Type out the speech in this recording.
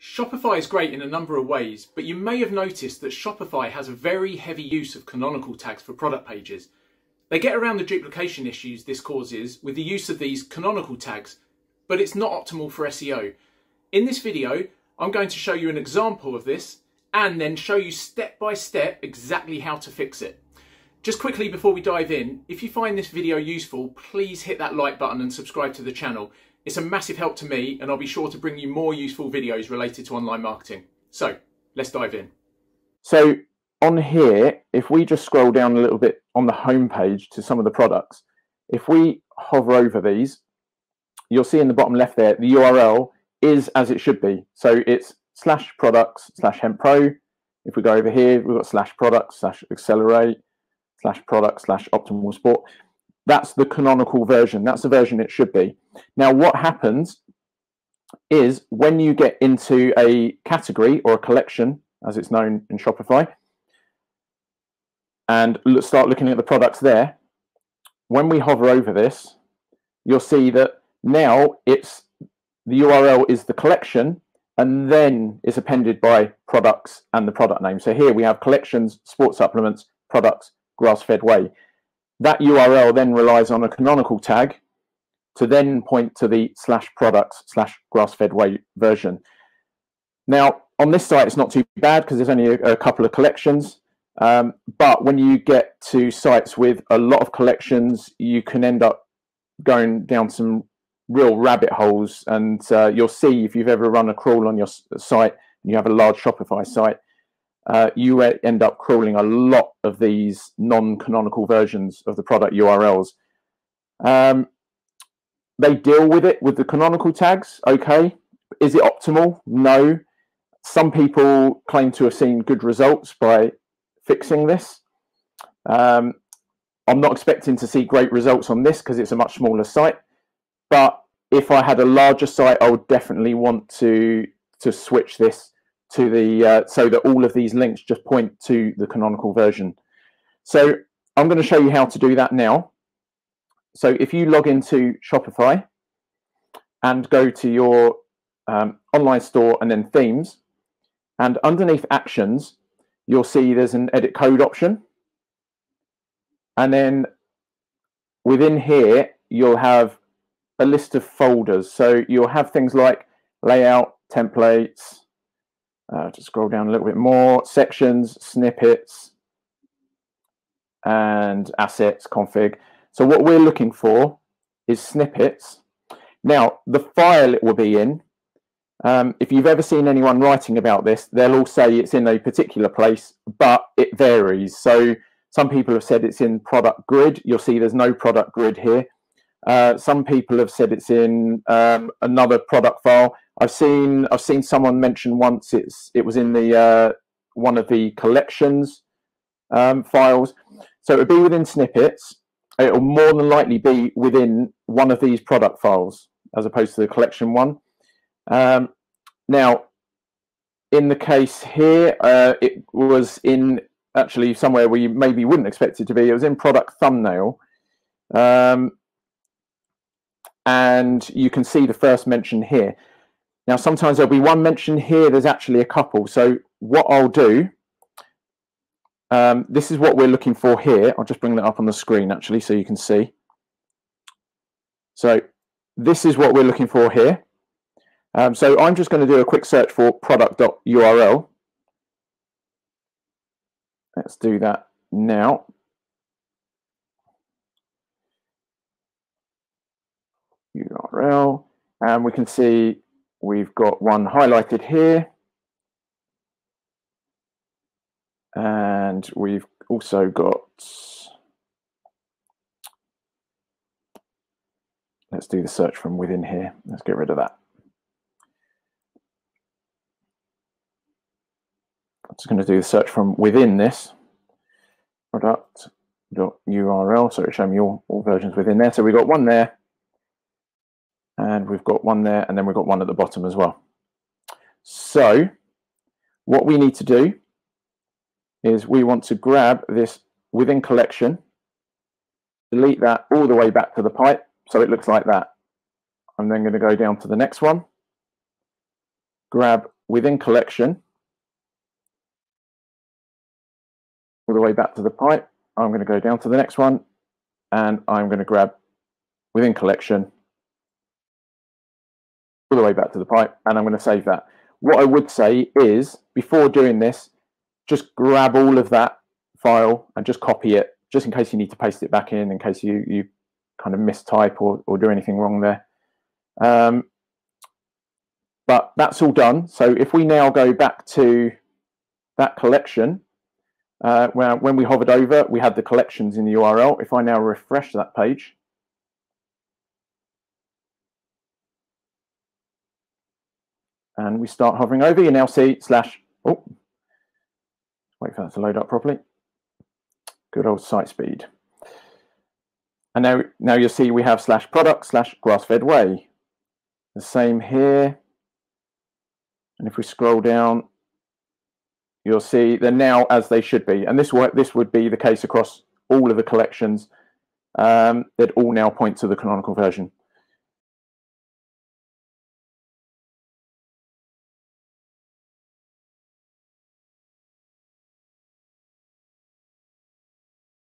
Shopify is great in a number of ways, but you may have noticed that Shopify has a very heavy use of canonical tags for product pages. They get around the duplication issues this causes with the use of these canonical tags, but it's not optimal for SEO. In this video, I'm going to show you an example of this and then show you step by step exactly how to fix it. Just quickly before we dive in, if you find this video useful, please hit that like button and subscribe to the channel. It's a massive help to me, and I'll be sure to bring you more useful videos related to online marketing. So let's dive in. So on here, if we just scroll down a little bit on the home page to some of the products, if we hover over these, you'll see in the bottom left there, the URL is as it should be. So it's /products/hemppro. If we go over here, we've got /products/accelerate/products/optimal sport. That's the canonical version. That's the version it should be. Now, what happens is when you get into a category or a collection, as it's known in Shopify, and start looking at the products there, when we hover over this, you'll see that now it's the URL is the collection, and then it's appended by products and the product name. So here we have collections, sports supplements, products, grass-fed whey. That URL then relies on a canonical tag to then point to the /products/grass-fed whey version. Now, on this site, it's not too bad because there's only a couple of collections. But when you get to sites with a lot of collections, you can end up going down some real rabbit holes. And you'll see, if you've ever run a crawl on your site and you have a large Shopify site, you end up crawling a lot of these non-canonical versions of the product URLs. They deal with it with the canonical tags, okay. Is it optimal? No. Some people claim to have seen good results by fixing this. I'm not expecting to see great results on this because it's a much smaller site, but if I had a larger site, I would definitely want to switch this to the so that all of these links just point to the canonical version. So I'm going to show you how to do that now. So if you log into Shopify and go to your online store and then themes, and underneath actions, you'll see there's an edit code option. And then within here, you'll have a list of folders. So you'll have things like layout, templates, just scroll down a little bit more, sections, snippets, and assets, config. So what we're looking for is snippets. Now, the file it will be in, if you've ever seen anyone writing about this, they'll all say it's in a particular place, but it varies. So some people have said it's in product grid. You'll see there's no product grid here. Some people have said it's in another product file. I've seen someone mention once it was in the one of the collections files. So it would be within snippets. It will more than likely be within one of these product files as opposed to the collection one. Now, in the case here, it was in actually somewhere where you maybe wouldn't expect it to be. It was in product thumbnail. And you can see the first mention here. Now, sometimes there'll be one mention here. There's actually a couple. So what I'll do, this is what we're looking for here. I'll just bring that up on the screen, actually, so you can see. So this is what we're looking for here. So I'm just going to do a quick search for product.url. Let's do that now. URL, and we can see we've got one highlighted here. And we've also got, let's do the search from within here. Let's get rid of that. I'm just going to do the search from within this product.url. So it's showing me all versions within there. So we've got one there, and we've got one there, and then we've got one at the bottom as well. So what we need to do is we want to grab this within collection, delete that all the way back to the pipe, so it looks like that. I'm then going to go down to the next one, grab within collection, all the way back to the pipe, I'm going to go down to the next one, and I'm going to grab within collection, all the way back to the pipe, and I'm going to save that. What I would say is, before doing this, just grab all of that file and just copy it, just in case you need to paste it back in case you kind of mistype or do anything wrong there. But that's all done. So if we now go back to that collection, where when we hovered over, we had the collections in the URL. If I now refresh that page, and we start hovering over, you now see slash, oh, wait for that to load up properly. Good old site speed. And now you'll see we have slash product slash grass-fed whey. The same here. And if we scroll down, you'll see they're now as they should be. And this would be the case across all of the collections. They'd all now point to the canonical version.